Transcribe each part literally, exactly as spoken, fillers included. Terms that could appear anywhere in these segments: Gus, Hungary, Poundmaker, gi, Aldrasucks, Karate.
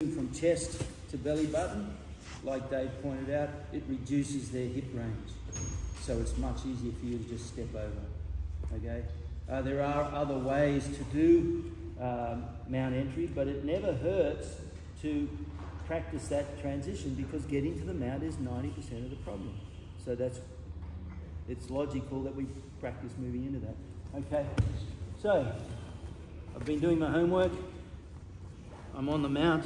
From chest to belly button, like Dave pointed out, it reduces their hip range. So it's much easier for you to just step over, okay? Uh, there are other ways to do um, mount entry, but it never hurts to practice that transition because getting to the mount is ninety percent of the problem. So that's, it's logical that we practice moving into that. Okay, so I've been doing my homework. I'm on the mount,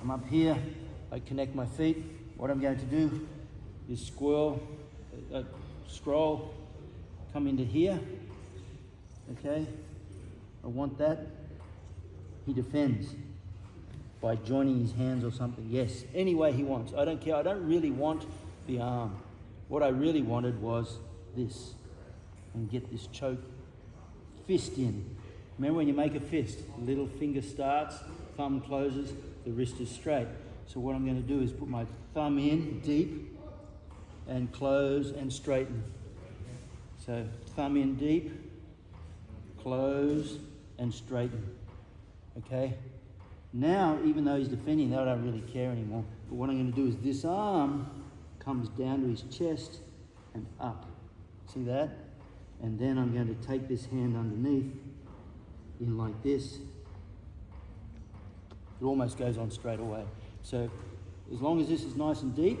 I'm up here, I connect my feet. What I'm going to do is squirrel, uh, scroll, come into here, okay? I want that. He defends by joining his hands or something. Yes, any way he wants, I don't care. I don't really want the arm. What I really wanted was this, and get this choke fist in. Remember when you make a fist, little finger starts, thumb closes, the wrist is straight. So what I'm going to do is put my thumb in deep and close and straighten. So thumb in deep, close and straighten. Okay? Now, even though he's defending, I don't really care anymore. But what I'm going to do is this arm comes down to his chest and up. See that? And then I'm going to take this hand underneath in like this. It almost goes on straight away. So as long as this is nice and deep,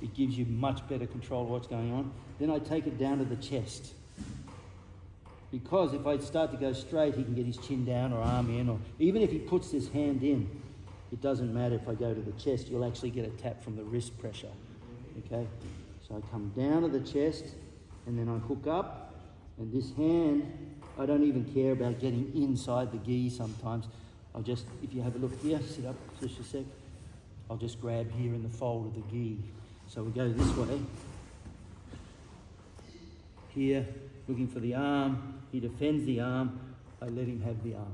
it gives you much better control of what's going on. Then I take it down to the chest. Because if I start to go straight, he can get his chin down or arm in, or even if he puts this hand in, it doesn't matter if I go to the chest, you'll actually get a tap from the wrist pressure. Okay, so I come down to the chest and then I hook up, and this hand, I don't even care about getting inside the gi sometimes. I'll just, if you have a look here, sit up just a sec. I'll just grab here in the fold of the gi. So we go this way. Here, looking for the arm. He defends the arm. I let him have the arm.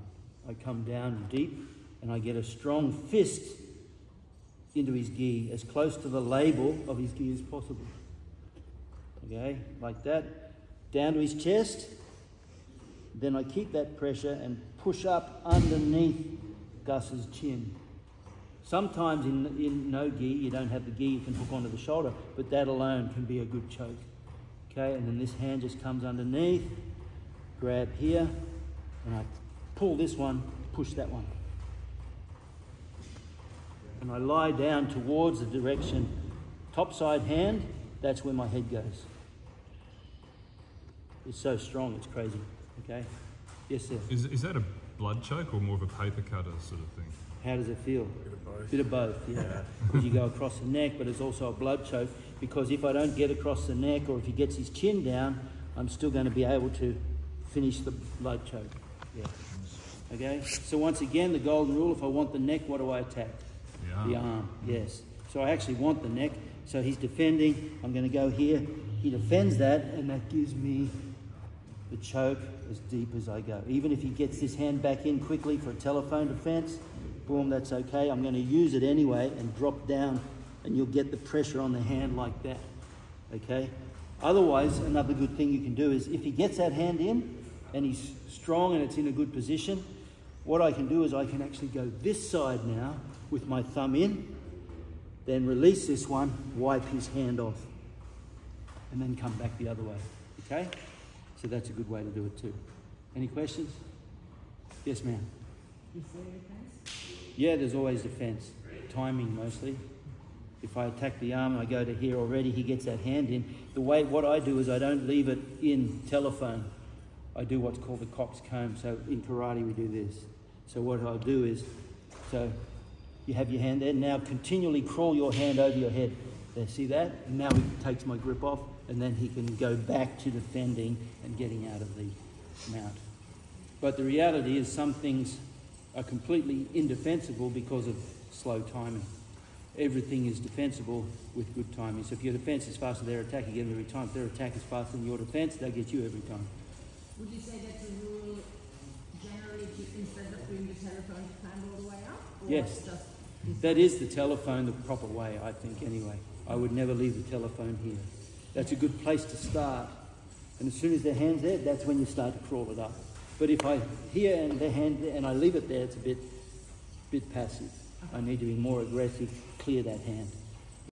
I come down deep and I get a strong fist into his gi, as close to the label of his gi as possible. Okay, like that. Down to his chest. Then I keep that pressure and push up underneath Gus's chin. Sometimes in, in no gi, you don't have the gi, you can hook onto the shoulder, but that alone can be a good choke. Okay, and then this hand just comes underneath, grab here, and I pull this one, push that one. And I lie down towards the direction, topside hand, that's where my head goes. It's so strong, it's crazy. Okay. Yes, sir. Is, is that a blood choke or more of a paper cutter sort of thing? How does it feel? A bit of both. Bit of both, yeah. Because you go across the neck, but it's also a blood choke, because if I don't get across the neck, or if he gets his chin down, I'm still going to be able to finish the blood choke. Yeah. Okay. So once again, the golden rule, if I want the neck, what do I attack? The arm. The arm, yes. So I actually want the neck. So he's defending. I'm going to go here. He defends that, and that gives me the choke as deep as I go. Even if he gets this hand back in quickly for a telephone defense, boom, that's okay. I'm going to use it anyway and drop down, and you'll get the pressure on the hand like that. Okay? Otherwise, another good thing you can do is if he gets that hand in and he's strong and it's in a good position, what I can do is I can actually go this side now with my thumb in, then release this one, wipe his hand off, and then come back the other way. Okay? So that's a good way to do it too. Any questions? Yes, ma'am. Is there defense? Yeah, there's always defense. Timing mostly. If I attack the arm and I go to here already, he gets that hand in. The way, what I do is I don't leave it in telephone. I do what's called the cock's comb. So in karate we do this. So what I'll do is, so you have your hand there. Now continually crawl your hand over your head. There, see that? And now he takes my grip off, and then he can go back to defending and getting out of the mount. But the reality is some things are completely indefensible because of slow timing. Everything is defensible with good timing. So if your defense is faster than their attack, you get them every time. If their attack is faster than your defense, they'll get you every time. Would you say that's a rule generally instead of doing the telephone to climb all the way up? Or yes, just that is the telephone the proper way, I think, anyway. I would never leave the telephone here. That's a good place to start. And as soon as their hand's there, that's when you start to crawl it up. But if I hear and their hand there and I leave it there, it's a bit bit passive. I need to be more aggressive, clear that hand.